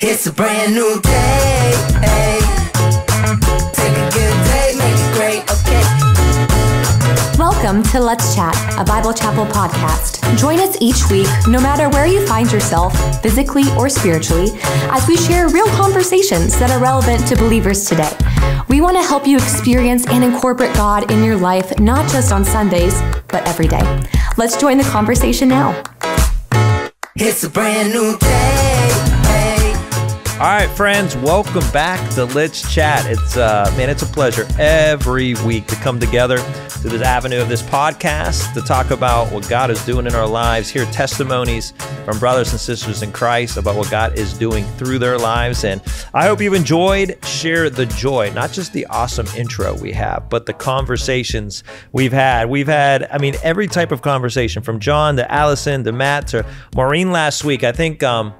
It's a brand new day. Hey. Take a good day, make it great, okay. Welcome to Let's Chat, a Bible Chapel podcast. Join us each week, no matter where you find yourself, physically or spiritually, as we share real conversations that are relevant to believers today. We want to help you experience and incorporate God in your life, not just on Sundays, but every day. Let's join the conversation now. It's a brand new day. All right, friends, welcome back to Let's Chat. It's a pleasure every week to come together through this avenue of this podcast to talk about what God is doing in our lives, hear testimonies from brothers and sisters in Christ about what God is doing through their lives. And I hope you've enjoyed Share the Joy, not just the awesome intro we have, but the conversations we've had. We've had, I mean, every type of conversation, from John to Allison to Matt to Maureen last week. I think the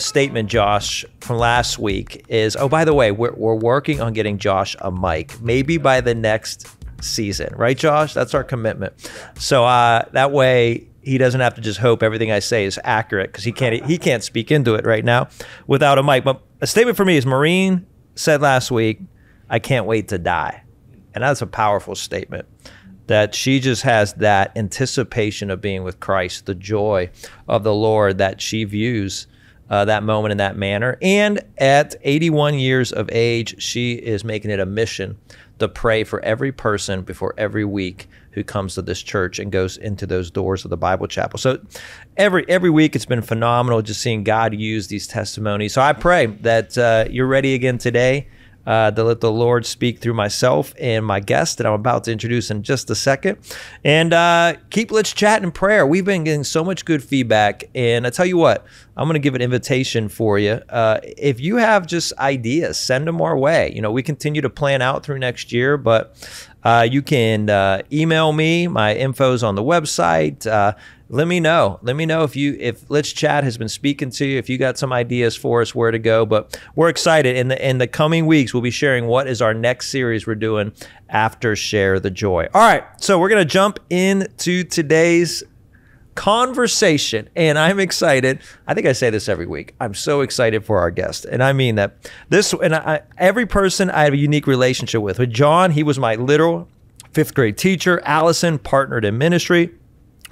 statement, Josh, from last week is, oh, by the way, we're working on getting Josh a mic, maybe by the next season. Right, Josh? That's our commitment. So that way he doesn't have to just hope everything I say is accurate, because he can't speak into it right now without a mic. But a statement for me is, Maureen said last week, I can't wait to die. And that's a powerful statement, that she just has that anticipation of being with Christ, the joy of the Lord, that she views that moment in that manner. And at 81 years of age, she is making it a mission to pray for every person before every week who comes to this church and goes into those doors of the Bible Chapel. So every week it's been phenomenal just seeing God use these testimonies. So I pray that you're ready again today to let the Lord speak through myself and my guest that I'm about to introduce in just a second. And keep Let's Chat in prayer. We've been getting so much good feedback. And I tell you what, I'm going to give an invitation for you. If you have just ideas, send them our way. You know, we continue to plan out through next year, but you can email me. My info's on the website. Let me know. Let me know if Let's Chat has been speaking to you, if you got some ideas for us where to go. But we're excited. In the coming weeks, we'll be sharing what is our next series we're doing after Share the Joy. All right, so we're going to jump into today's conversation, and I'm excited. I think I say this every week. I'm so excited for our guest, and I mean that. Every person I have a unique relationship with. With John, he was my literal fifth grade teacher. Allison, partnered in ministry.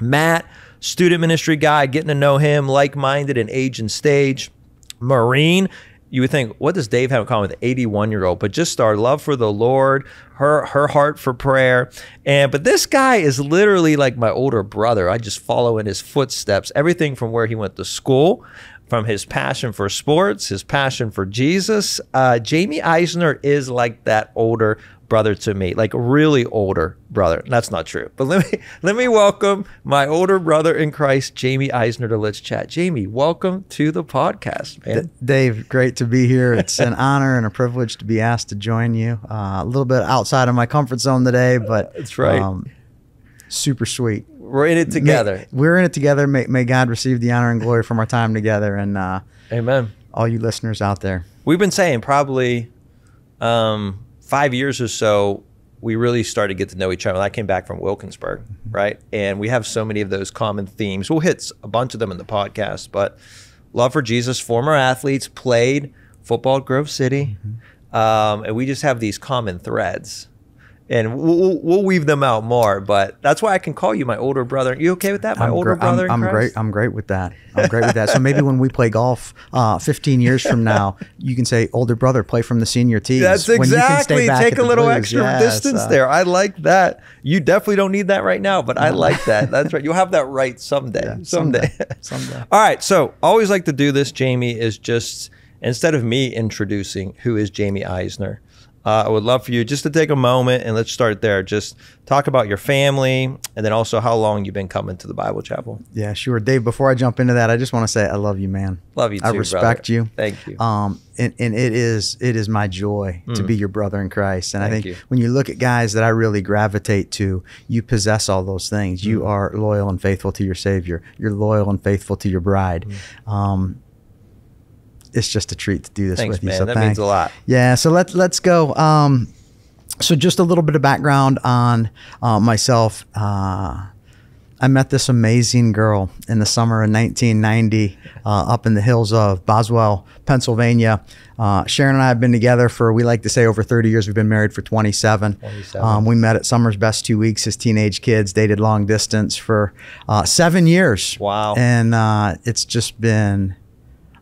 Matt, student ministry guy, getting to know him, like-minded in age and stage. Maureen, you would think, what does Dave have in common with an 81-year-old? But just our love for the Lord, her heart for prayer. But this guy is literally like my older brother. I just follow in his footsteps. Everything from where he went to school, from his passion for sports, his passion for Jesus. Jamie Eisnor is like that older brother to me, like really older brother. That's not true. But let me welcome my older brother in Christ, Jamie Eisnor, to Let's Chat. Jamie, welcome to the podcast, man. Dave, great to be here. It's an honor and a privilege to be asked to join you. A little bit outside of my comfort zone today, but that's right. Super sweet. We're in it together. We're in it together. May God receive the honor and glory from our time together. And amen. All you listeners out there. We've been saying probably 5 years or so, we really started to get to know each other. I came back from Wilkinsburg, right? And we have so many of those common themes. We'll hit a bunch of them in the podcast, but love for Jesus, former athletes, played football at Grove City. And we just have these common threads. And we'll weave them out more, but that's why I can call you my older brother. You okay with that? My older brother in Christ? I'm great with that. I'm great with that. So maybe when we play golf 15 years from now, you can say, older brother, play from the senior tees. That's exactly. Take a little extra distance there. I like that. You definitely don't need that right now, but I like that. That's right. You'll have that right someday. Yeah, someday. All right. So always like to do this, Jamie, is just instead of me introducing who is Jamie Eisnor, I would love for you just to take a moment, and let's start there. Just talk about your family, and then also how long you've been coming to the Bible Chapel. Yeah, sure. Dave, before I jump into that, I just want to say I love you, man. Love you too, brother. I respect you. Thank you. And it is my joy to be your brother in Christ. And I think when you look at guys that I really gravitate to, you possess all those things. You are loyal and faithful to your Savior. You're loyal and faithful to your bride. It's just a treat to do this with you. Man. So that means a lot. Yeah. So let's go. So just a little bit of background on myself. I met this amazing girl in the summer of 1990 up in the hills of Boswell, Pennsylvania. Sharon and I have been together for, we like to say, over 30 years. We've been married for 27. We met at Summer's Best 2 weeks as teenage kids, dated long distance for 7 years. Wow. And it's just been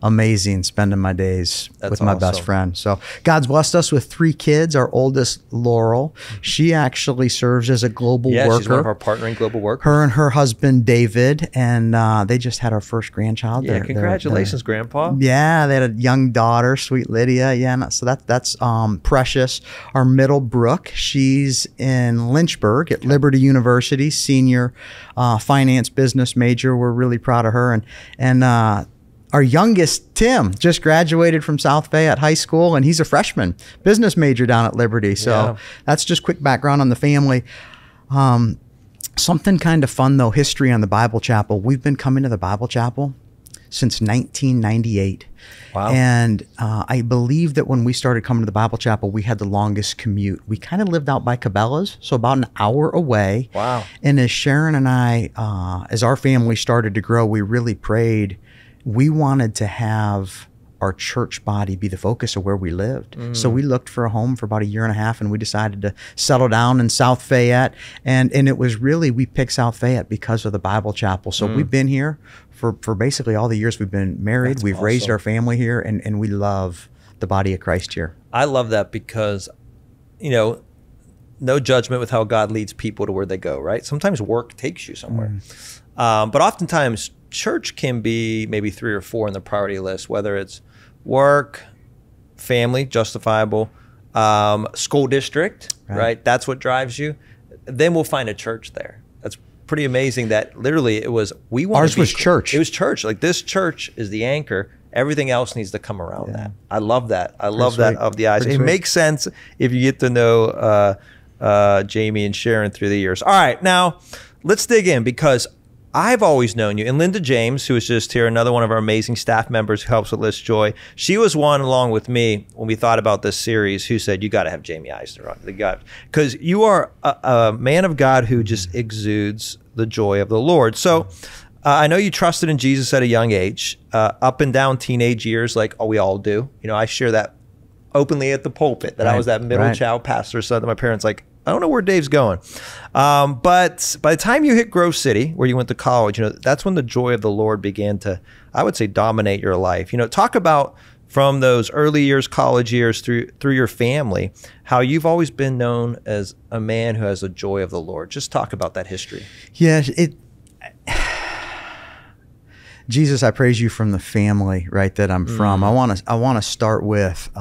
amazing spending my days with my best friend. So God's blessed us with 3 kids. Our oldest, Laurel, she actually serves as a global worker. She's one of our partnering global workers. Her and her husband, David, and they just had our first grandchild. Yeah, congratulations, Grandpa. Yeah, they had a young daughter, sweet Lydia. Yeah, so that's precious. Our middle, Brooke, she's in Lynchburg at Liberty University, senior finance business major. We're really proud of her. And our youngest, Tim, just graduated from South Fayette High School, and he's a freshman, business major down at Liberty. So that's just quick background on the family. Something kind of fun, though, history on the Bible Chapel. We've been coming to the Bible Chapel since 1998. Wow. And I believe that when we started coming to the Bible Chapel, we had the longest commute. We kind of lived out by Cabela's, so about an hour away. Wow. And as Sharon and I, as our family started to grow, we really prayed. We wanted to have our church body be the focus of where we lived. So we looked for a home for about 1.5 years, and we decided to settle down in South Fayette. And it was really, we picked South Fayette because of the Bible Chapel. So we've been here for basically all the years we've been married. That's awesome. Raised our family here, and we love the body of Christ here. I love that because, you know, no judgment with how God leads people to where they go, right? Sometimes work takes you somewhere. But oftentimes, church can be maybe 3 or 4 in the priority list, whether it's work, family, justifiable, school district, right? That's what drives you. Then we'll find a church there. That's pretty amazing that literally it was, we wanted ours to be, was church. It was church. Like this church is the anchor. Everything else needs to come around that. I love that. I love that of the eyes. It makes sense if you get to know Jamie and Sharon through the years. All right, now let's dig in because I've always known you. And Linda James, who is just here, another one of our amazing staff members who helps with Let's Joy. She was one along with me when we thought about this series who said, you got to have Jamie Eisnor on. Because you are a man of God who just exudes the joy of the Lord. So I know you trusted in Jesus at a young age, up and down teenage years, like we all do. You know, I share that openly at the pulpit that I was that middle child pastor. So that my parents like, I don't know where Dave's going. But by the time you hit Grove City, where you went to college, you know, that's when the joy of the Lord began to, I would say, dominate your life. You know, talk about from those early years, college years through your family, how you've always been known as a man who has the joy of the Lord. Just talk about that history. Yeah, Jesus, I praise you from the family, right, that I'm from. I want to start with, you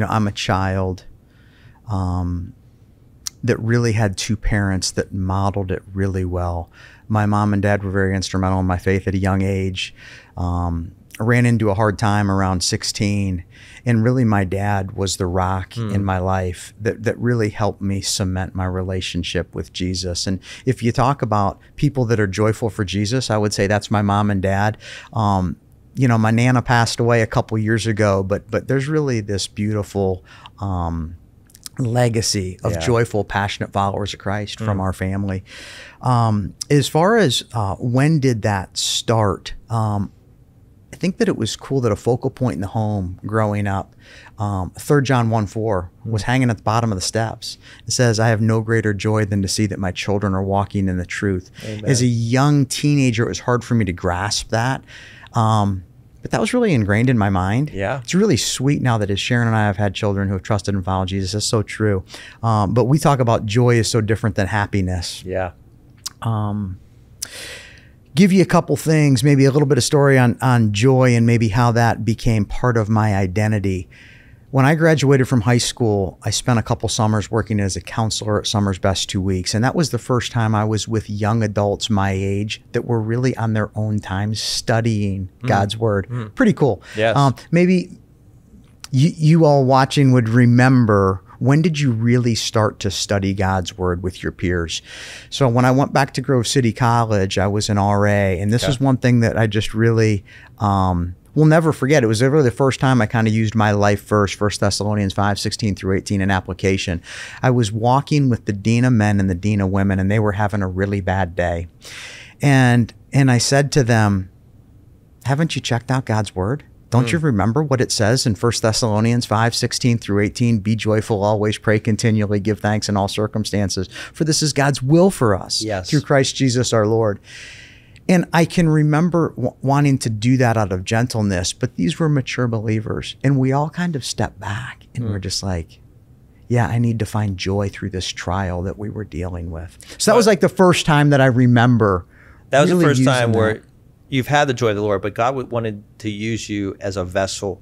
know, I'm a child that really had 2 parents that modeled it really well. My mom and dad were very instrumental in my faith at a young age. I ran into a hard time around 16, and really my dad was the rock in my life that really helped me cement my relationship with Jesus. And if you talk about people that are joyful for Jesus, I would say that's my mom and dad. You know, my Nana passed away a couple years ago, but there's really this beautiful, legacy of joyful, passionate followers of Christ from our family. As far as when did that start, I think that it was cool that a focal point in the home growing up, 3 John 1:4 was hanging at the bottom of the steps. It says, I have no greater joy than to see that my children are walking in the truth. Amen. As a young teenager, it was hard for me to grasp that. But that was really ingrained in my mind. Yeah. It's really sweet now that as Sharon and I have had children who have trusted and followed Jesus. That's so true. But we talk about joy is so different than happiness. Yeah. Give you a couple things, maybe a little bit of story on joy and maybe how that became part of my identity. When I graduated from high school, I spent a couple summers working as a counselor at Summer's Best 2 weeks. And that was the first time I was with young adults my age that were really on their own time studying God's word. Pretty cool. Yes. Maybe you all watching would remember, when did you really start to study God's word with your peers? So when I went back to Grove City College, I was an RA. And this is one thing that I just really we'll never forget. It was really the first time I kind of used my life verse, 1 Thessalonians 5:16-18 in application. I was walking with the dean of men and the dean of women, and they were having a really bad day. And I said to them, haven't you checked out God's word? Don't you remember what it says in 1 Thessalonians 5:16-18? Be joyful, always pray continually, give thanks in all circumstances, for this is God's will for us through Christ Jesus our Lord. And I can remember wanting to do that out of gentleness, but these were mature believers. And we all kind of stepped back and we're just like, yeah, I need to find joy through this trial that we were dealing with. So that was like the first time that I remember. That was really the first time where you've had the joy of the Lord, but God wanted to use you as a vessel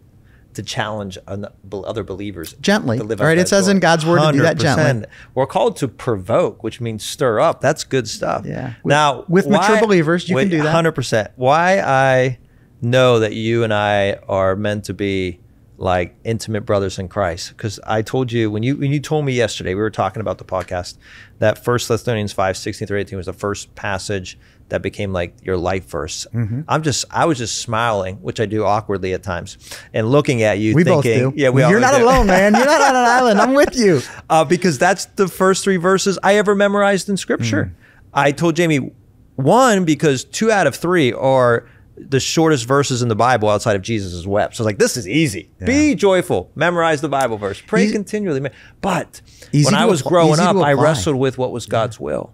to challenge other believers. Gently, to live out It says in God's word to do that gently. We're called to provoke, which means stir up. That's good stuff. Yeah. Now, with mature believers, you can do that. 100%. Why I know that you and I are meant to be like intimate brothers in Christ, because I told you when you told me yesterday, we were talking about the podcast, that 1 Thessalonians 5:16-18 was the first passage that became like your life verse. I was just smiling, which I do awkwardly at times, and looking at you thinking, yeah, you're not alone, man. You're not on an island. I'm with you. Because that's the first three verses I ever memorized in scripture. I told Jamie, one, because 2 out of 3 are the shortest verses in the Bible outside of Jesus' wept. So I was like, this is easy. Be joyful. Memorize the Bible verse. Pray continually. But when I was growing up, I wrestled with what was God's will.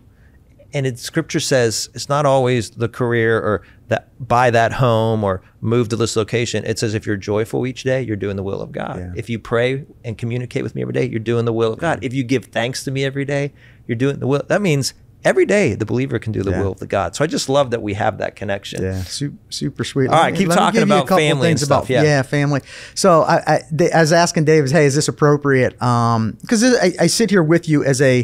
And scripture says it's not always the career or that buy that home or move to this location. It says if you're joyful each day, you're doing the will of God. If you pray and communicate with me every day, you're doing the will of God. If you give thanks to me every day, you're doing the will. That means every day the believer can do the will of the God. So I just love that we have that connection. Yeah, super sweet. All right, keep talking about family and stuff. Yeah, family. So I was asking Dave, hey, is this appropriate? Because I sit here with you as a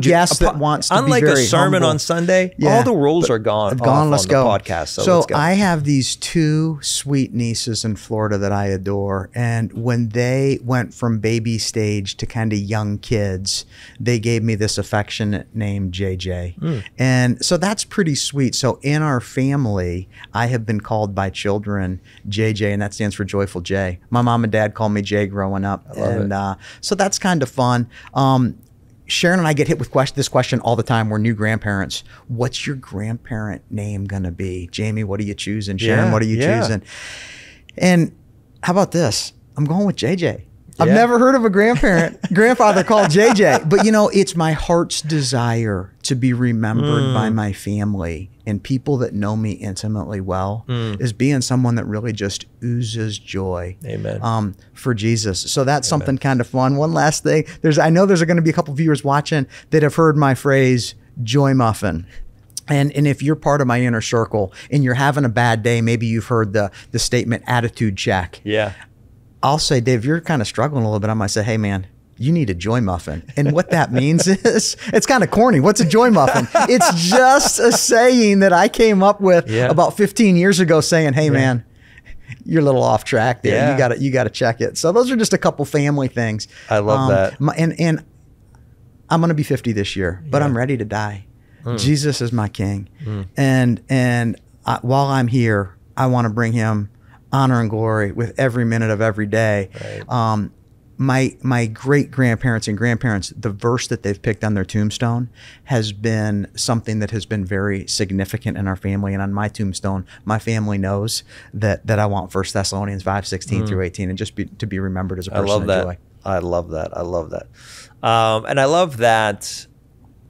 guest that wants to be very humble. Unlike a sermon on Sunday, all the rules are gone off on the podcast. So I have these 2 sweet nieces in Florida that I adore. And when they went from baby stage to kind of young kids, they gave me this affectionate name, JJ. And so that's pretty sweet. So in our family, I have been called by children JJ, and that stands for Joyful Jay. My mom and dad called me Jay growing up. So that's kind of fun. Sharon and I get hit with this question all the time. We're new grandparents. What's your grandparent name going to be? Jamie, what are you choosing? Sharon, what are you choosing? And how about this? I'm going with JJ. I've never heard of a grandfather called JJ, but you know, it's my heart's desire to be remembered by my family and people that know me intimately well, as being someone that really just oozes joy for Jesus. So that's something kind of fun. One last thing, I know there's going to be a couple viewers watching that have heard my phrase, joy muffin. And if you're part of my inner circle and you're having a bad day, maybe you've heard the statement attitude check. I'll say, Dave, you're kind of struggling a little bit. I might say, hey, man, you need a joy muffin. And what that means is, it's kind of corny. What's a joy muffin? It's just a saying that I came up with about 15 years ago saying, hey, man, you're a little off track there. You got to check it. So those are just a couple family things. I love that. And I'm going to be 50 this year, but I'm ready to die. Jesus is my king. And while I'm here, I want to bring him honor and glory with every minute of every day. My great-grandparents and grandparents, the verse that they've picked on their tombstone has been something that has been very significant in our family. And on my tombstone, my family knows that I want 1 Thessalonians 5:16-18 and just to be remembered as a person of joy. I love that. I love that. And I love that.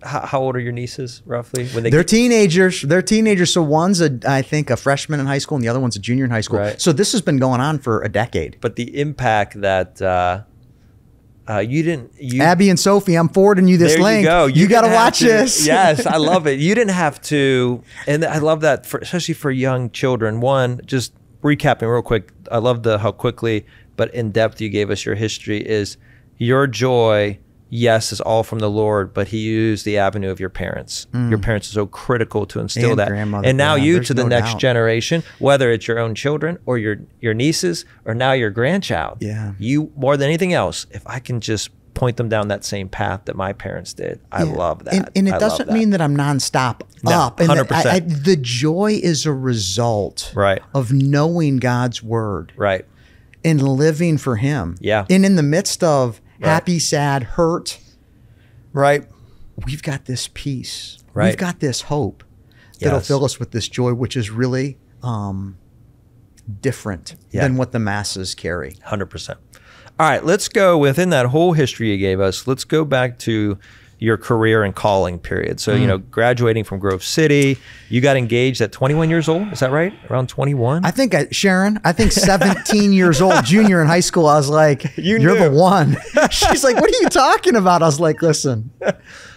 How old are your nieces roughly? When they're teenagers. They're teenagers. So one's I think a freshman in high school, and the other one's a junior in high school. So this has been going on for a decade. But the impact that Abby and Sophie, I'm forwarding you this link. There you go. You got to watch this. Yes, I love it. You didn't have to, and I love that, especially for young children. One, just recapping real quick. I love how quickly but in depth you gave us your history. Is your joy? Yes, it's all from the Lord, but he used the avenue of your parents. Your parents are so critical to instill that. And now you to the next generation, whether it's your own children or your nieces or now your grandchild. You, more than anything else, if I can just point them down that same path that my parents did. I love that. And it doesn't mean that I'm nonstop up. 100%. The joy is a result of knowing God's word. Right. And living for him. Yeah. And in the midst of happy, sad, hurt, we've got this peace. We've got this hope that'll fill us with this joy, which is really different than what the masses carry. 100%. All right, let's go within that whole history you gave us. Let's go back to your career and calling period. So, you know, graduating from Grove City, you got engaged at 21 years old. Is that right? Around 21? I think, Sharon, I think 17 years old, junior in high school, I was like, you're the one. She's like, what are you talking about? I was like, listen.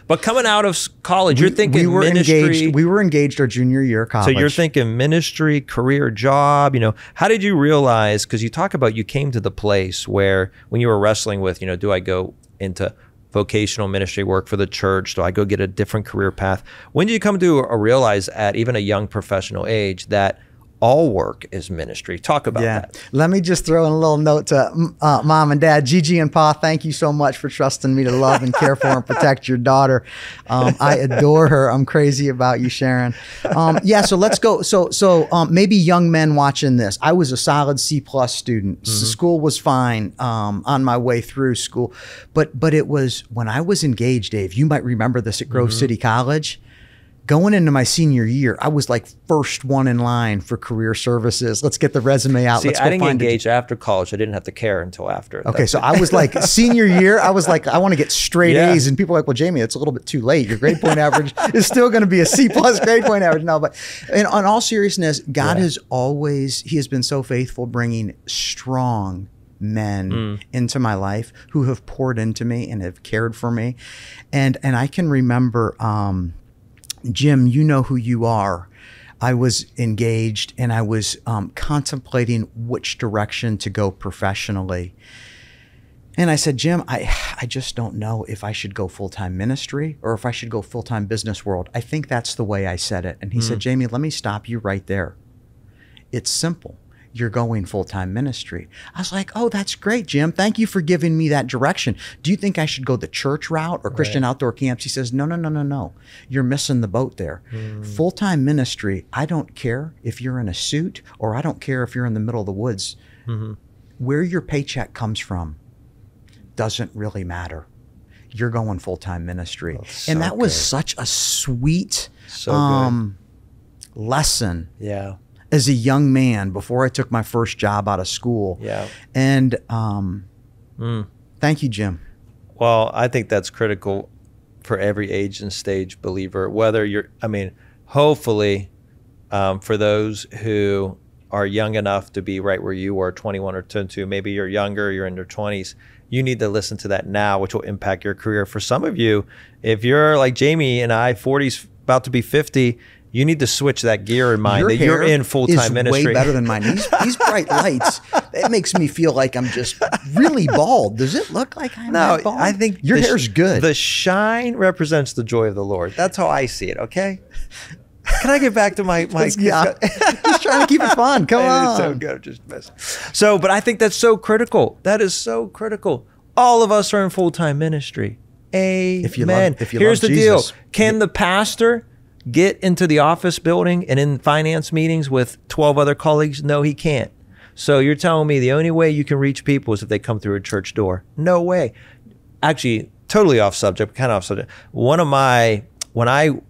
But coming out of college, you're thinking we were ministry. Engaged. We were engaged our junior year of college. So you're thinking ministry, career, job, you know. How did you realize, because you talk about you came to the place where when you were wrestling with, you know, do I go into vocational ministry work for the church? Do I go get a different career path? When did you come to realize at even a young professional age that all work is ministry? Talk about that. Let me just throw in a little note to mom and dad. Gigi and Pa, thank you so much for trusting me to love and care for and protect your daughter. I adore her. I'm crazy about you, Sharon. Yeah, so let's go. So maybe young men watching this. I was a solid C+ student. Mm-hmm. School was fine on my way through school. But it was when I was engaged, Dave, you might remember this at Grove City College. Going into my senior year, I was like first one in line for career services. Let's get the resume out. See, I didn't engage after college. I didn't have to care until after. Okay, so I was like senior year, I was like, I want to get straight A's. And people were like, well, Jamie, it's a little bit too late. Your grade point average is still going to be a C+ grade point average. No, but in on all seriousness, God has always, he has been so faithful bringing strong men into my life who have poured into me and have cared for me. And I can remember, Jim, you know who you are. I was engaged and I was contemplating which direction to go professionally. And I said, Jim, I just don't know if I should go full-time ministry or if I should go full-time business world. I think that's the way I said it. And he said, Jamie, let me stop you right there. It's simple. You're going full-time ministry. I was like, oh, that's great, Jim. Thank you for giving me that direction. Do you think I should go the church route or Christian outdoor camps? He says, no, no, no, no, no. You're missing the boat there. Full-time ministry, I don't care if you're in a suit or I don't care if you're in the middle of the woods. Where your paycheck comes from doesn't really matter. You're going full-time ministry. Well, and that was such a sweet lesson. Yeah. As a young man, before I took my first job out of school. Yeah. And thank you, Jim. Well, I think that's critical for every age and stage believer, whether you're, I mean, hopefully for those who are young enough to be right where you were, 21 or 22, maybe you're younger, you're in your 20s, you need to listen to that now, which will impact your career. For some of you, if you're like Jamie and I, 40s, about to be 50, you need to switch that gear in mind that you're in full-time ministry. Way better than mine. These bright lights, it makes me feel like I'm just really bald. Does it look like I'm not bald? I think your hair's good. The shine represents the joy of the Lord. That's how I see it, okay? Can I get back to my just trying to keep it fun. Come on. It's so good. I'm just messing. So, but I think that's so critical. That is so critical. All of us are in full-time ministry. Amen. If you Here's love the Jesus, deal. Can the pastor get into the office building and in finance meetings with 12 other colleagues? No, he can't. So you're telling me the only way you can reach people is if they come through a church door? No way. Actually, totally off subject, kind of off subject. One of my, when I, you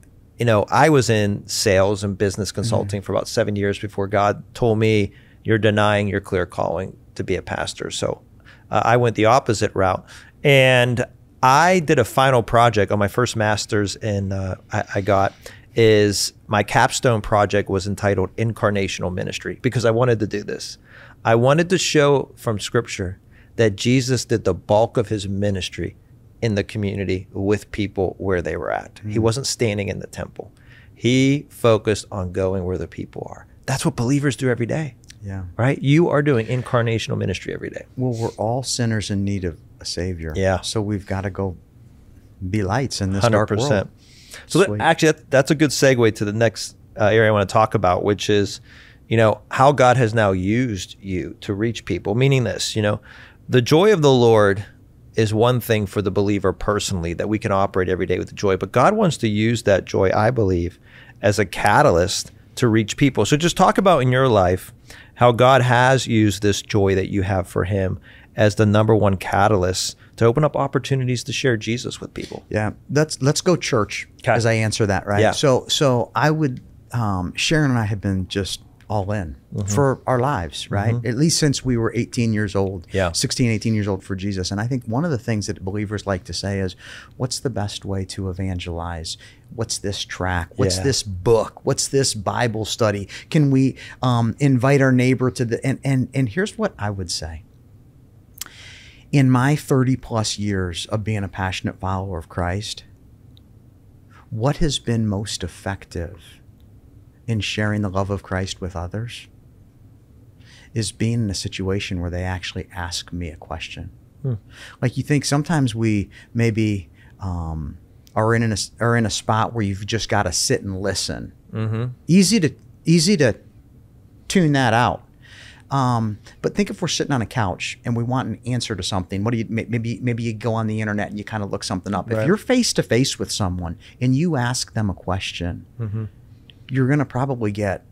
know, I was in sales and business consulting for about 7 years before God told me, you're denying your clear calling to be a pastor. So I went the opposite route. And I did a final project on my first master's in, I got, is my capstone project was entitled Incarnational Ministry, because I wanted to do this. I wanted to show from scripture that Jesus did the bulk of his ministry in the community with people where they were at. He wasn't standing in the temple. He focused on going where the people are. That's what believers do every day. Yeah. Right? You are doing incarnational ministry every day. Well, we're all sinners in need of a savior. Yeah. So we've got to go be lights in this 100%. Dark world. So that's a good segue to the next area I want to talk about, which is, you know, how God has now used you to reach people. Meaning this, you know, the joy of the Lord is one thing for the believer personally, that we can operate every day with joy. But God wants to use that joy, I believe, as a catalyst to reach people. So just talk about in your life how God has used this joy that you have for him as the #1 catalyst to open up opportunities to share Jesus with people. Yeah, let's go church, okay, as I answer that, right? Yeah. So I would, Sharon and I have been just all in for our lives, right? At least since we were 18 years old, 16, 18 years old for Jesus. And I think one of the things that believers like to say is, what's the best way to evangelize? What's this track? What's this book? What's this Bible study? Can we invite our neighbor to the, and here's what I would say. In my 30-plus years of being a passionate follower of Christ, what has been most effective in sharing the love of Christ with others is being in a situation where they actually ask me a question. Like, you think sometimes we maybe are in a spot where you've just got to sit and listen. Easy to tune that out. But think if we're sitting on a couch and we want an answer to something, what do you, maybe you go on the internet and you kind of look something up. Right. If you're face to face with someone and you ask them a question, you're going to probably get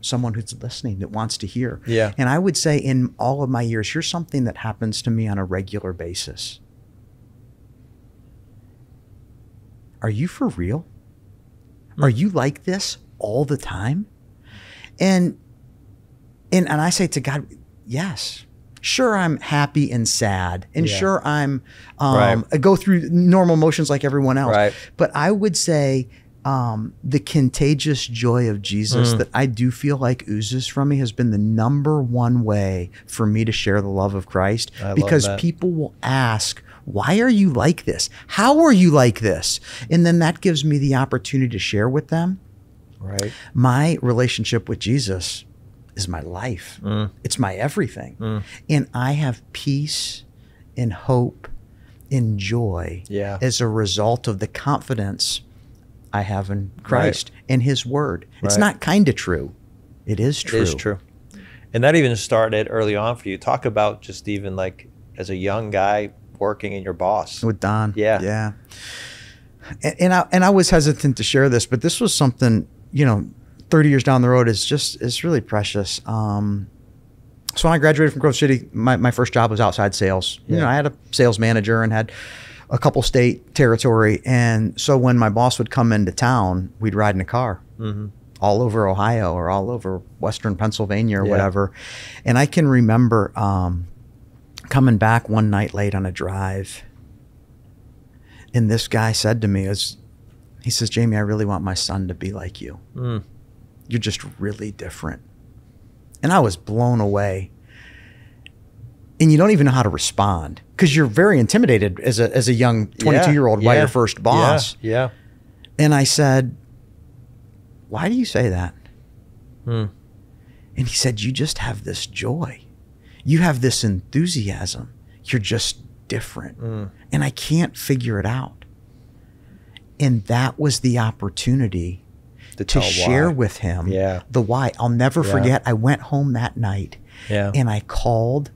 someone who's listening, that wants to hear. Yeah. And I would say in all of my years, here's something that happens to me on a regular basis. Are you for real? Are you like this all the time? And I say to God, yes. Sure, I'm happy and sad, and sure, I'm I go through normal emotions like everyone else. But I would say the contagious joy of Jesus that I do feel like oozes from me has been the #1 way for me to share the love of Christ, because people will ask, why are you like this? How are you like this? And then that gives me the opportunity to share with them. My relationship with Jesus is my life. It's my everything. And I have peace and hope and joy as a result of the confidence I have in Christ and his word. It's not kind of true. It is true. It is true. And that even started early on for you. Talk about just even like as a young guy working in your boss. With Don. Yeah. Yeah. And I was hesitant to share this, but this was something, you know, 30 years down the road is just, it's really precious. So when I graduated from Grove City, my first job was outside sales. You know, I had a sales manager and had a couple state territory. And so when my boss would come into town, we'd ride in a car all over Ohio or all over Western Pennsylvania or whatever. And I can remember coming back one night late on a drive. And this guy said to me, he says, Jamie, I really want my son to be like you. You're just really different. And I was blown away. And you don't even know how to respond because you're very intimidated as a young 22-year-old by your first boss. And I said, why do you say that? And he said, you just have this joy. You have this enthusiasm. You're just different. And I can't figure it out. And that was the opportunity to share with him the why. I'll never forget. I went home that night and I called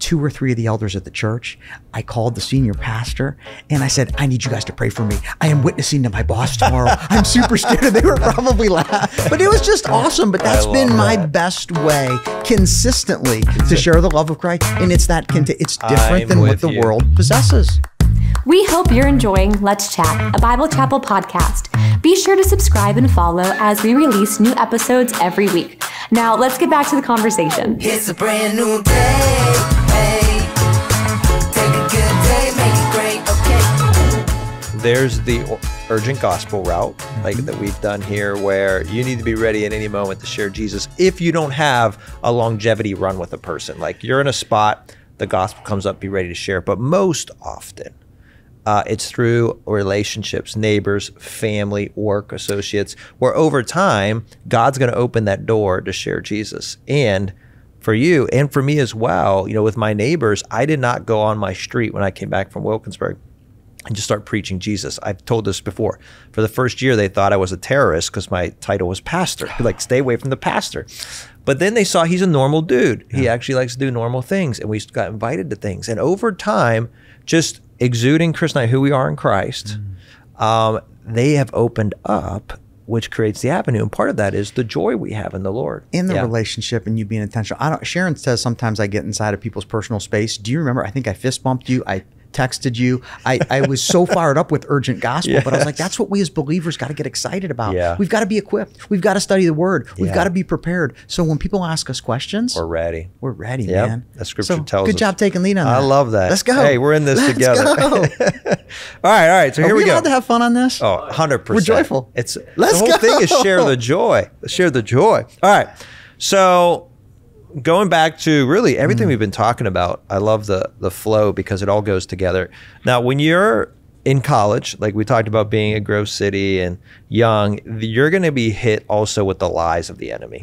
2 or 3 of the elders at the church. I called the senior pastor and I said, I need you guys to pray for me. I am witnessing to my boss tomorrow. I'm super scared. They were probably laughing, but it was just awesome. But that's been my best way consistently to share the love of Christ. And it's that, it's different than what the world possesses. We hope you're enjoying Let's Chat, a Bible Chapel podcast. Be sure to subscribe and follow as we release new episodes every week. Now, let's get back to the conversation. It's a brand new day. Hey, take a good day, make it great, okay. There's the urgent gospel route, like that we've done here, where you need to be ready at any moment to share Jesus if you don't have a longevity run with a person. Like, you're in a spot, the gospel comes up, be ready to share. But most often, it's through relationships, neighbors, family, work associates, where over time, God's going to open that door to share Jesus. And for you and for me as well, you know, with my neighbors, I did not go on my street when I came back from Wilkinsburg. and just start preaching Jesus. I've told this before. For the first year, they thought I was a terrorist because my title was pastor. Like, stay away from the pastor. But then they saw he's a normal dude. Yeah. He actually likes to do normal things. And we got invited to things. And over time, just exuding Chris and I, who we are in Christ, they have opened up, which creates the avenue. And part of that is the joy we have in the Lord. In the relationship and you being intentional. Sharon says sometimes I get inside of people's personal space. Do you remember? I think I fist bumped you. I texted you. I was so fired up with urgent gospel, but I was like, that's what we as believers got to get excited about. Yeah. We've got to be equipped. We've got to study the word. We've got to be prepared. So when people ask us questions, we're ready. We're ready, man. That scripture tells us. Good job taking lead on that. I love that. Let's go. Hey, we're in this together. All right. So here we go. Are we allowed to have fun on this? Oh, 100%. We're joyful. The whole thing is share the joy. Share the joy. All right. So going back to really everything we've been talking about, I love the flow because it all goes together. Now, when you're in college, like we talked about being at Grove City and young, you're going to be hit also with the lies of the enemy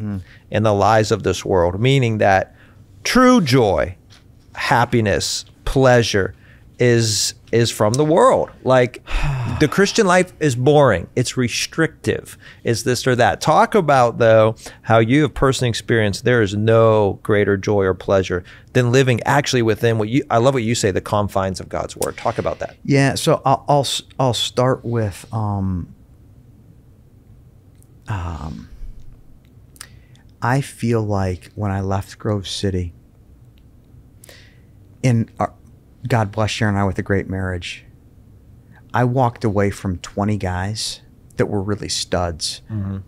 and the lies of this world, meaning that true joy, happiness, pleasure is from the world. Like the Christian life is boring. It's restrictive. It's this or that. Talk about though, how you have personally experienced there is no greater joy or pleasure than living actually within what you, I love what you say, the confines of God's word. Talk about that. Yeah. So I'll start with, I feel like when I left Grove City in our, God bless Sharon and I with a great marriage. I walked away from 20 guys that were really studs,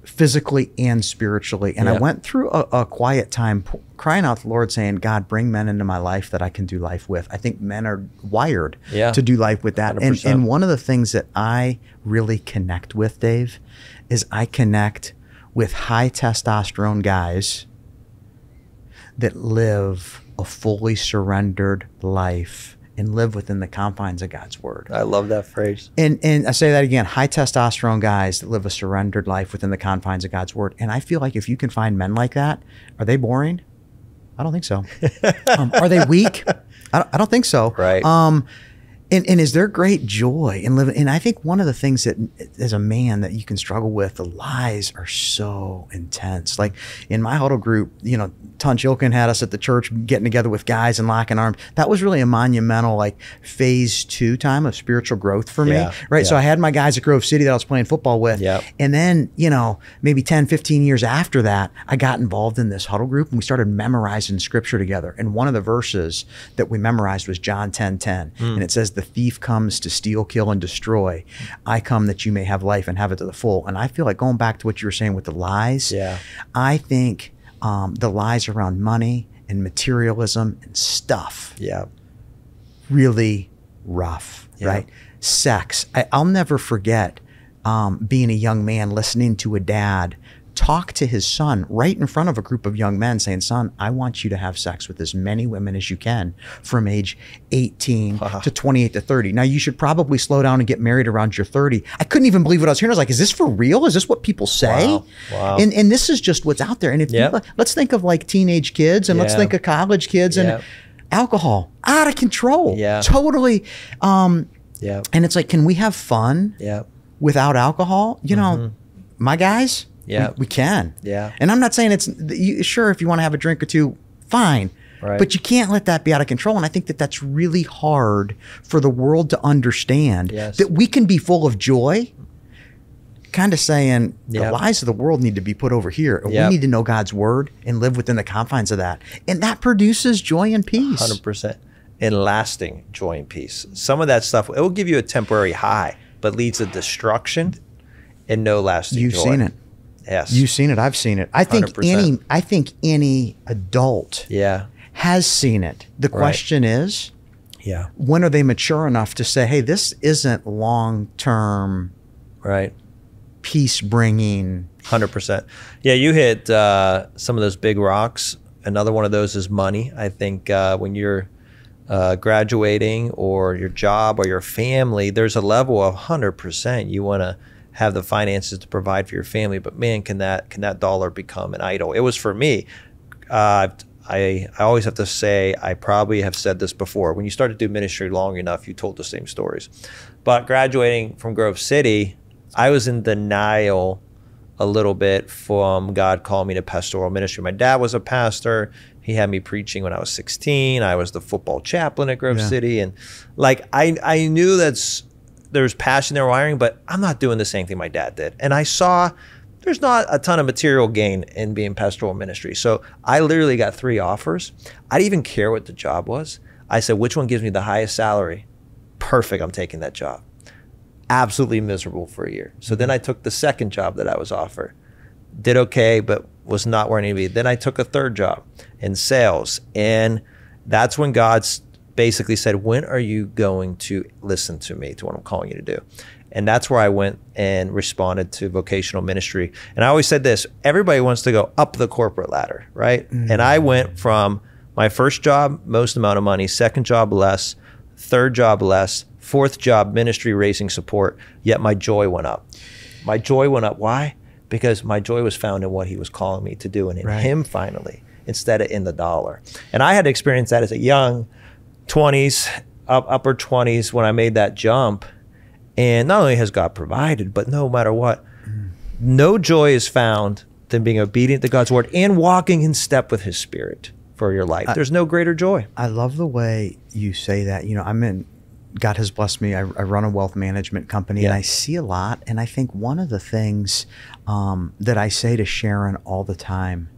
physically and spiritually. And I went through a quiet time crying out to the Lord saying, God, bring men into my life that I can do life with. I think men are wired to do life with that. And one of the things that I really connect with, Dave, is I connect with high testosterone guys that live a fully surrendered life and live within the confines of God's word. I love that phrase. And I say that again, high testosterone guys that live a surrendered life within the confines of God's word. And I feel like if you can find men like that, are they boring? I don't think so. Are they weak? I don't think so. Right. And is there great joy in living? And I think one of the things that as a man that you can struggle with, the lies are so intense. Like in my huddle group, you know, Tunch Ilkin had us at the church getting together with guys and locking arms. That was really a monumental like phase 2 time of spiritual growth for me, right? Yeah. So I had my guys at Grove City that I was playing football with. And then, you know, maybe 10, 15 years after that, I got involved in this huddle group and we started memorizing scripture together. And one of the verses that we memorized was John 10:10. And it says, the thief comes to steal, kill, and destroy. I come that you may have life and have it to the full. And I feel like going back to what you were saying with the lies, I think the lies around money and materialism and stuff, really rough, right? Sex. I'll never forget being a young man listening to a dad talk to his son right in front of a group of young men saying, son, I want you to have sex with as many women as you can from age 18 to 28 to 30. Now you should probably slow down and get married around your 30. I couldn't even believe what I was hearing. I was like, is this for real? Is this what people say? Wow. And this is just what's out there. And if you, let's think of like teenage kids and let's think of college kids and alcohol out of control. Totally. And it's like, can we have fun without alcohol? You know, my guys, we can. And I'm not saying it's, sure, if you want to have a drink or two, fine. Right. But you can't let that be out of control. And I think that that's really hard for the world to understand that we can be full of joy, kind of saying the lies of the world need to be put over here. We need to know God's word and live within the confines of that. And that produces joy and peace. 100%. And lasting joy and peace. Some of that stuff, it will give you a temporary high, but leads to destruction and no lasting joy. You've seen it. Yes. You've seen it. I've seen it. I think 100%. I think any adult has seen it. The question is, when are they mature enough to say, hey, this isn't long-term peace bringing. 100%. Yeah. You hit some of those big rocks. Another one of those is money. I think when you're graduating or your job or your family, there's a level of 100%. You want to have the finances to provide for your family, but man, can that dollar become an idol? It was for me. I always have to say, I probably have said this before, when you start to do ministry long enough, you told the same stories. But graduating from Grove City, I was in denial a little bit from God calling me to pastoral ministry. My dad was a pastor. He had me preaching when I was 16. I was the football chaplain at Grove City. And like, I knew that there's passion there wiring, but I'm not doing the same thing my dad did. And I saw there's not a ton of material gain in being pastoral ministry. So I literally got 3 offers. I didn't even care what the job was. I said, which one gives me the highest salary? Perfect, I'm taking that job. Absolutely miserable for a year. So then I took the second job that I was offered. Did okay, but was not where I needed to be. Then I took a third job in sales. And that's when God basically said, when are you going to listen to me, to what I'm calling you to do? And that's where I went and responded to vocational ministry. And I always said this, everybody wants to go up the corporate ladder, right? And I went from my first job, most amount of money, second job less, third job less, fourth job, ministry, raising support, yet my joy went up. My joy went up, why? Because my joy was found in what he was calling me to do and in him finally, instead of in the dollar. And I had experienced that as a young 20s, upper 20s when I made that jump. And not only has God provided, but no matter what, no joy is found than being obedient to God's word and walking in step with his spirit for your life. There's no greater joy. I love the way you say that. You know, I'm in, God has blessed me. I run a wealth management company and I see a lot. And I think one of the things that I say to Sharon all the time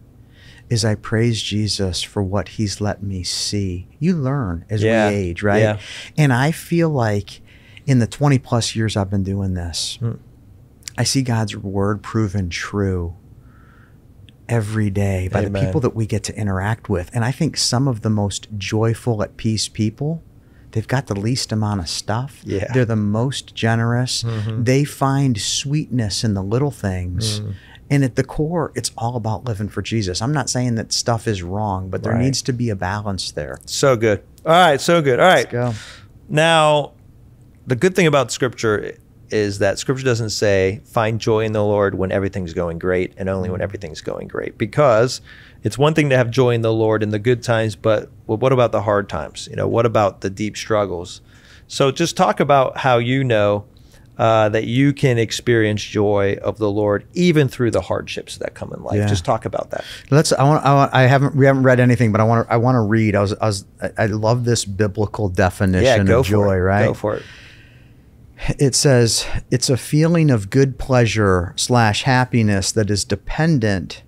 is I praise Jesus for what he's let me see. You learn as we age, right? And I feel like in the 20 plus years I've been doing this, I see God's word proven true every day by the people that we get to interact with. And I think some of the most joyful, at peace people, they've got the least amount of stuff. They're the most generous. They find sweetness in the little things. And at the core, it's all about living for Jesus. I'm not saying that stuff is wrong, but there needs to be a balance there. So good. All right, so good. All right. Let's go. Now, the good thing about Scripture is that Scripture doesn't say, find joy in the Lord when everything's going great and only when everything's going great. Because it's one thing to have joy in the Lord in the good times, but well, what about the hard times? You know, what about the deep struggles? So just talk about how you know that you can experience joy of the Lord even through the hardships that come in life. Just talk about that. Let's. I haven't. We haven't read anything, but I want to read. I love this biblical definition of joy. Right. Go for it. It says, it's a feeling of good pleasure / happiness that is dependent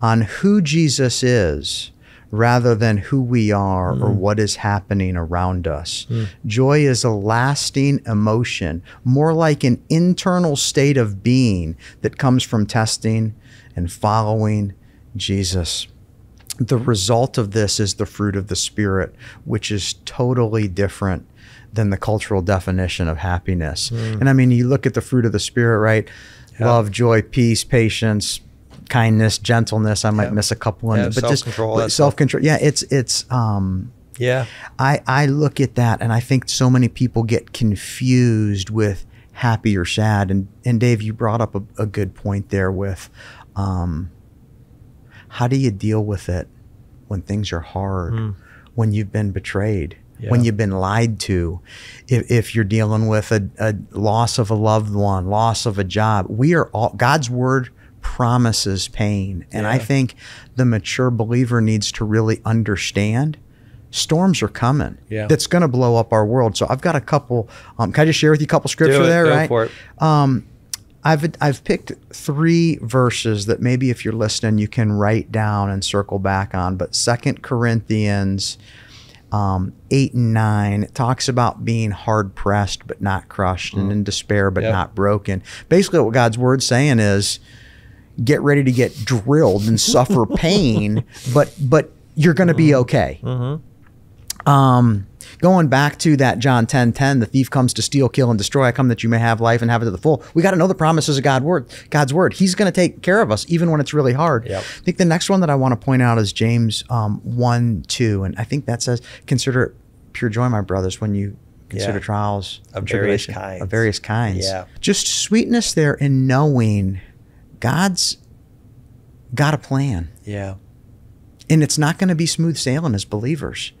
on who Jesus is rather than who we are or what is happening around us. Joy is a lasting emotion, more like an internal state of being that comes from testing and following Jesus. The result of this is the fruit of the Spirit, which is totally different than the cultural definition of happiness. And I mean, you look at the fruit of the Spirit, right? Love, joy, peace, patience, kindness, gentleness. I might miss a couple in it, but self-control, just self-control. I look at that and I think so many people get confused with happy or sad. And Dave, you brought up a good point there with how do you deal with it when things are hard, when you've been betrayed? When you've been lied to, if you're dealing with a loss of a loved one, loss of a job, we are all, God's word promises pain. And I think the mature believer needs to really understand storms are coming. That's going to blow up our world. So I've got a couple, can I just share with you a couple scripture there, right? Go for it. I've picked 3 verses that maybe if you're listening, you can write down and circle back on, but 2 Corinthians 8 and 9 talks about being hard pressed but not crushed and in despair but not broken. Basically what God's word's saying is get ready to get drilled and suffer pain, but you're going to be okay. Going back to that John 10:10, the thief comes to steal, kill, and destroy. I come that you may have life and have it to the full. We got to know the promises of God's word. He's going to take care of us even when it's really hard. I think the next one that I want to point out is James 1:2. And I think that says, consider it pure joy, my brothers, when you consider trials of various kinds. Just sweetness there in knowing God's got a plan. And it's not going to be smooth sailing as believers.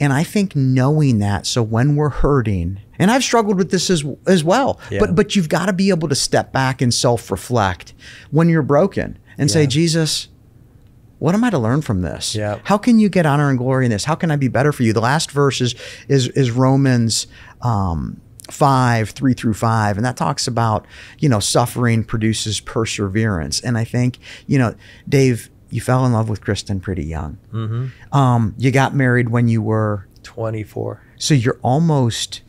And I think knowing that, so when we're hurting, and I've struggled with this as well, yeah. but you've got to be able to step back and self-reflect when you're broken and yeah. say, Jesus, what am I to learn from this? Yeah. How can you get honor and glory in this? How can I be better for you? The last verse is Romans 5:3-5. And that talks about, you know, suffering produces perseverance. And I think, you know, Dave, you fell in love with Kristen pretty young. Mm-hmm. You got married when you were 24. So you're almost,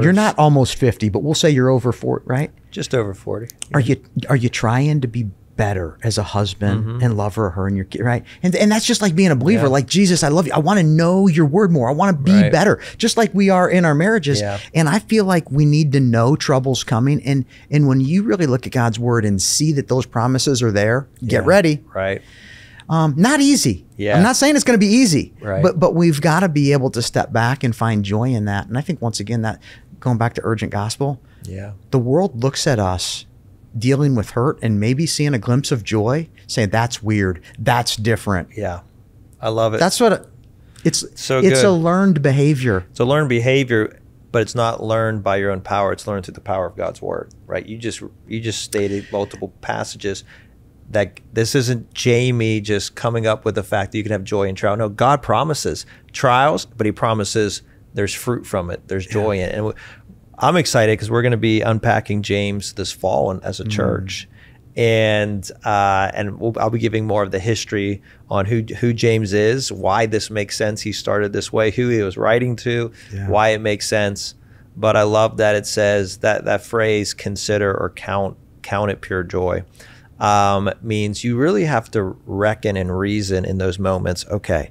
you're not almost 50, but we'll say you're over 40, right? Just over 40. Yeah. Are you trying to be better as a husband mm-hmm. and lover of her and your kid, right? And that's just like being a believer, yeah. like, Jesus, I love you. I want to know your word more. I want to be right. better, just like we are in our marriages. Yeah. And I feel like we need to know trouble's coming. And when you really look at God's word and see that those promises are there, yeah. get ready. Right. Not easy. Yeah. I'm not saying it's going to be easy, right. but we've got to be able to step back and find joy in that. And I think once again, that going back to urgent gospel, yeah, the world looks at us dealing with hurt and maybe seeing a glimpse of joy, saying that's weird, that's different. Yeah, I love it. That's what it's a learned behavior. It's a learned behavior, but it's not learned by your own power. It's learned through the power of God's word, right? You just stated multiple passages that this isn't Jamie just coming up with the fact that you can have joy in trial. No, God promises trials, but he promises there's fruit from it. There's joy yeah. in it. And I'm excited because we're going to be unpacking James this fall as a church, and I'll be giving more of the history on who James is, why this makes sense. He started this way, who he was writing to, yeah. why it makes sense. But I love that it says that phrase, consider or count it pure joy, means you really have to reckon and reason in those moments. Okay,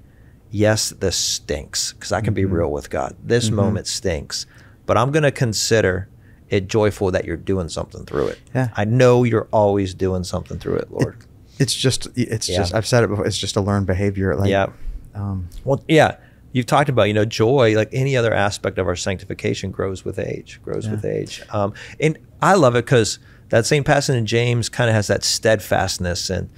yes, this stinks, because I can be real with God. This moment stinks. But I'm going to consider it joyful that you're doing something through it. Yeah. I know you're always doing something through it, Lord. It's just, I've said it before, it's just a learned behavior. Like, yeah. Well, yeah. You've talked about, you know, joy, like any other aspect of our sanctification, grows with age, and I love it because that same passage in James kind of has that steadfastness and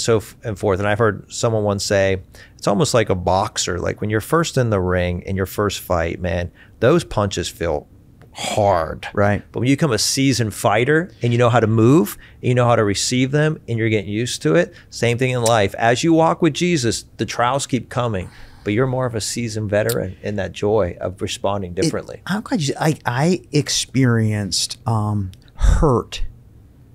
so and forth. And I've heard someone once say, it's almost like a boxer. Like when you're first in the ring in your first fight, man, those punches feel hard. Right. But when you become a seasoned fighter and you know how to move, and you know how to receive them, and you're getting used to it, same thing in life. As you walk with Jesus, the trials keep coming, but you're more of a seasoned veteran in that joy of responding differently. I'm glad you, I experienced hurt,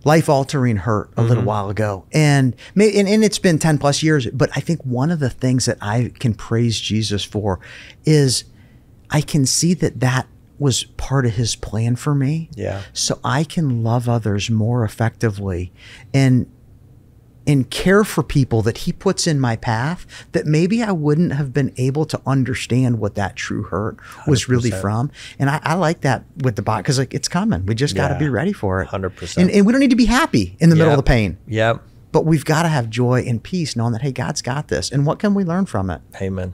life-altering hurt a little while ago. And it's been 10 plus years, but I think one of the things that I can praise Jesus for is I can see that was part of his plan for me. Yeah. So I can love others more effectively and care for people that he puts in my path that maybe I wouldn't have been able to understand what that true hurt was 100%. Really from. And I like that with the body, because like, it's coming. We just got to be ready for it. 100%. And we don't need to be happy in the middle of the pain. Yep. But we've got to have joy and peace knowing that, hey, God's got this. And what can we learn from it? Amen.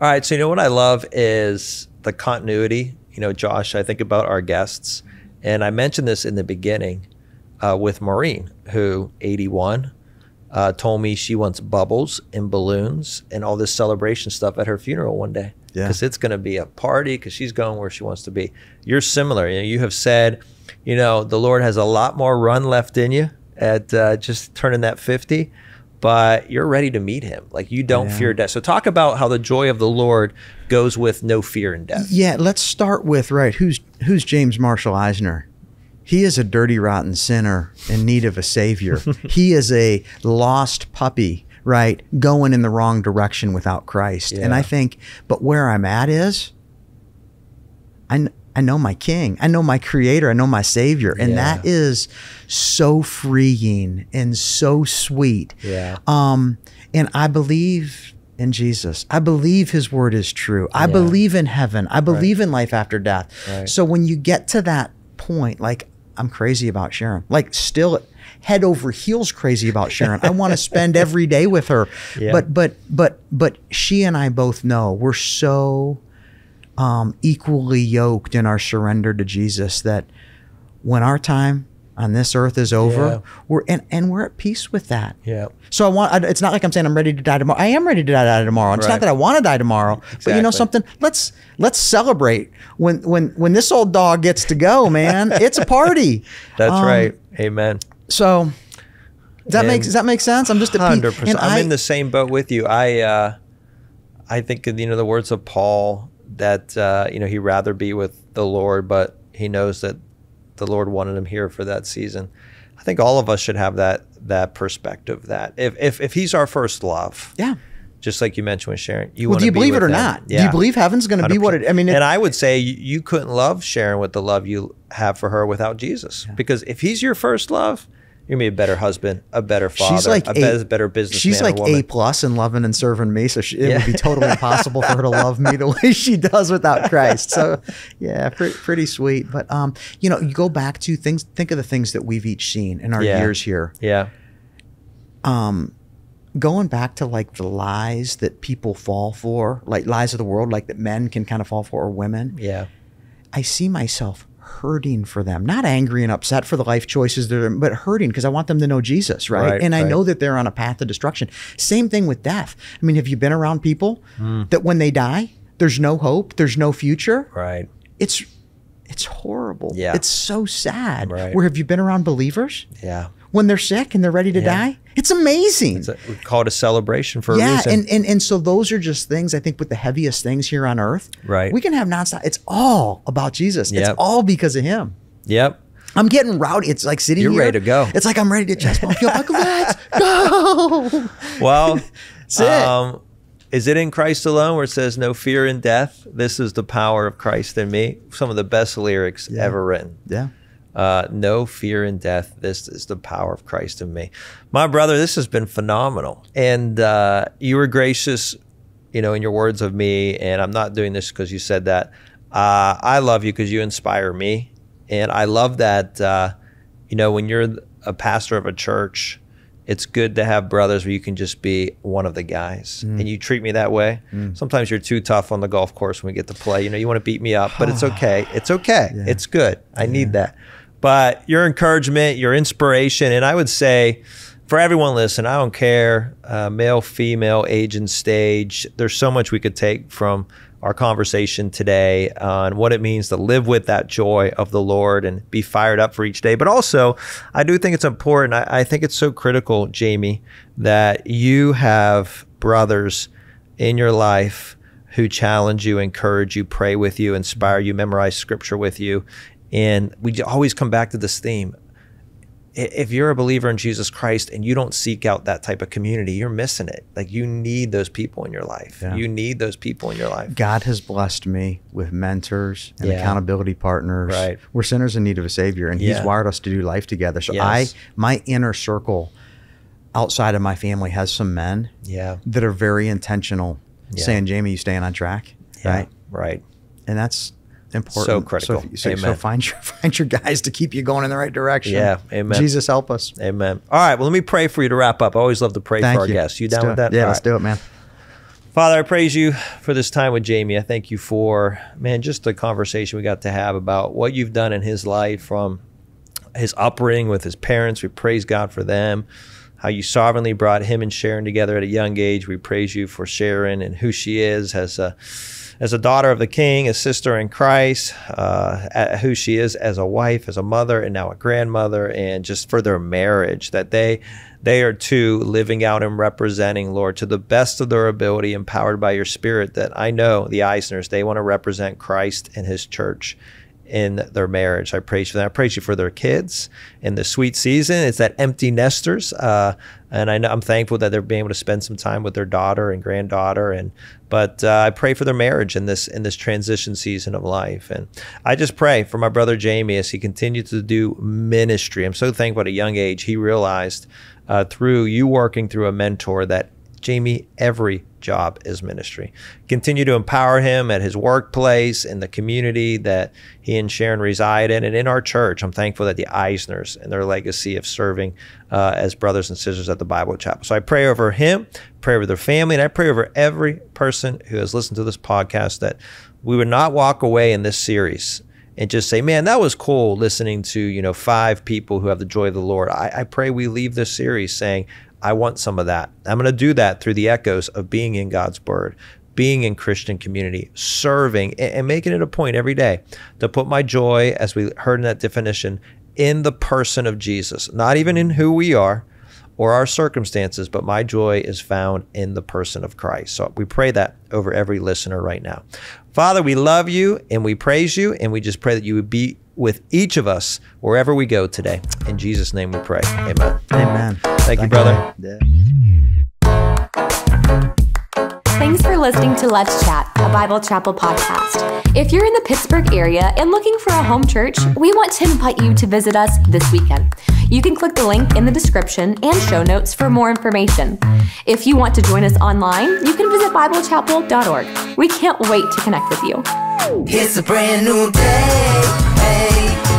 All right, so you know what I love is the continuity. You know, Josh, I think about our guests, and I mentioned this in the beginning with Maureen, who, 81, told me she wants bubbles and balloons and all this celebration stuff at her funeral one day, because it's going to be a party, because she's going where she wants to be. You're similar. You know, you have said, you know, the Lord has a lot more run left in you at just turning that 50, but you're ready to meet him. Like, you don't fear death. So talk about how the joy of the Lord goes with no fear in death. Yeah, let's start with, right, who's James Marshall Eisnor? He is a dirty, rotten sinner in need of a savior. He is a lost puppy, right, going in the wrong direction without Christ. Yeah. And I think, but where I'm at is, I know my King, I know my Creator, I know my Savior. And that is so freeing and so sweet. Yeah. And I believe in Jesus. I believe his word is true. I believe in heaven. I believe in life after death. Right. So when you get to that point, like, I'm crazy about Sharon, like still head over heels crazy about Sharon. I want to spend every day with her, but she and I both know we're so equally yoked in our surrender to Jesus that when our time on this earth is over. Yeah. We're at peace with that. Yeah. So it's not like I'm saying I'm ready to die tomorrow. I am ready to die tomorrow. It's not that I want to die tomorrow, but you know something, let's celebrate when this old dog gets to go, man. It's a party. That's right. Amen. So does that make sense? I'm just 100%. I'm in the same boat with you. I think of, the words of Paul that, he'd rather be with the Lord, but he knows that the Lord wanted him here for that season. I think all of us should have that perspective, that if he's our first love, yeah, just like you mentioned with Sharon, do you believe it or not? Yeah. Do you believe heaven's going to be what it? I mean, and I would say you couldn't love Sharon with the love you have for her without Jesus, because if he's your first love, you're going to be a better husband, a better father, a better businessman. She's like A+ in loving and serving me, so it would be totally impossible for her to love me the way she does without Christ. So, yeah, pretty sweet. But, you go back to things, think of the things that we've each seen in our years here. Yeah. Going back to like the lies that people fall for, like lies of the world, like that men can kind of fall for, or women. Yeah. I see myself hurting for them, not angry and upset for the life choices but hurting, because I want them to know Jesus, right, and I know that they're on a path of destruction. Same thing with death. I mean, have you been around people that when they die, there's no hope, there's no future? Right. It's horrible. Yeah. It's so sad. Right. Where have you been around believers? Yeah. When they're sick and they're ready to die, it's amazing. We call it a celebration for a reason. And so those are just things, I think, with the heaviest things here on earth. Right. We can have nonstop. It's all about Jesus. Yep. It's all because of him. Yep. I'm getting rowdy. It's like sitting here. You're ready to go. It's like I'm ready to chest bump. You're like, let's go. Well, that's it. Is it in Christ alone where it says no fear in death? This is the power of Christ in me. Some of the best lyrics ever written. Yeah. No fear in death. This is the power of Christ in me. My brother, this has been phenomenal. And you were gracious, in your words of me. And I'm not doing this because you said that. I love you because you inspire me. And I love that, when you're a pastor of a church, it's good to have brothers where you can just be one of the guys. And you treat me that way. Sometimes you're too tough on the golf course when we get to play. You want to beat me up, but it's okay. It's okay. Yeah. It's good. I need that. But your encouragement, your inspiration, and I would say for everyone listening, I don't care, male, female, age, and stage, there's so much we could take from our conversation today on what it means to live with that joy of the Lord and be fired up for each day. But also, I do think it's important. I think it's so critical, Jamie, that you have brothers in your life who challenge you, encourage you, pray with you, inspire you, memorize scripture with you. And we always come back to this theme. If you're a believer in Jesus Christ and you don't seek out that type of community, you're missing it. Like, you need those people in your life. Yeah. You need those people in your life. God has blessed me with mentors and accountability partners. Right. We're sinners in need of a savior, and he's wired us to do life together. So my inner circle outside of my family has some men that are very intentional, saying, Jamie, you staying on track, right? Right. And that's important. So critical. So find your guys to keep you going in the right direction. Yeah. Amen. Jesus help us. Amen. All right. Well, let me pray for you to wrap up. I always love to pray for our guests. You down with that? Yeah, let's do it, man. Father, I praise you for this time with Jamie. I thank you for, man, just the conversation we got to have about what you've done in his life, from his upbringing with his parents. We praise God for them. How you sovereignly brought him and Sharon together at a young age. We praise you for Sharon and who she is as a daughter of the King, a sister in Christ, who she is as a wife, as a mother, and now a grandmother, and just for their marriage, that they are too living out and representing, Lord, to the best of their ability, empowered by your Spirit, that I know the Eisners, they want to represent Christ and his church in their marriage. I praise you for that. I praise you for their kids in the sweet season. It's that empty nesters. And I know, I'm thankful that they're being able to spend some time with their daughter and granddaughter. But I pray for their marriage in this transition season of life. And I just pray for my brother Jamie as he continues to do ministry. I'm so thankful at a young age, he realized through you working through a mentor that, Jamie, every job is ministry. Continue to empower him at his workplace, in the community that he and Sharon reside in, and in our church. I'm thankful that the Eisners and their legacy of serving as brothers and sisters at the Bible Chapel. So I pray over him, pray over their family, and I pray over every person who has listened to this podcast, that we would not walk away in this series and just say, man, that was cool listening to, you know, 5 people who have the joy of the Lord. I pray we leave this series saying, I want some of that. I'm going to do that through the echoes of being in God's word, being in Christian community, serving, and making it a point every day to put my joy, as we heard in that definition, in the person of Jesus, not even in who we are or our circumstances, but my joy is found in the person of Christ. So we pray that over every listener right now. Father, we love you and we praise you, and we just pray that you would be with each of us wherever we go today. In Jesus' name we pray. Amen. Amen. Thank you, brother. Yeah. Thanks for listening to Let's Chat, a Bible Chapel podcast. If you're in the Pittsburgh area and looking for a home church, we want to invite you to visit us this weekend. You can click the link in the description and show notes for more information. If you want to join us online, you can visit BibleChapel.org. We can't wait to connect with you. It's a brand new day. Hey.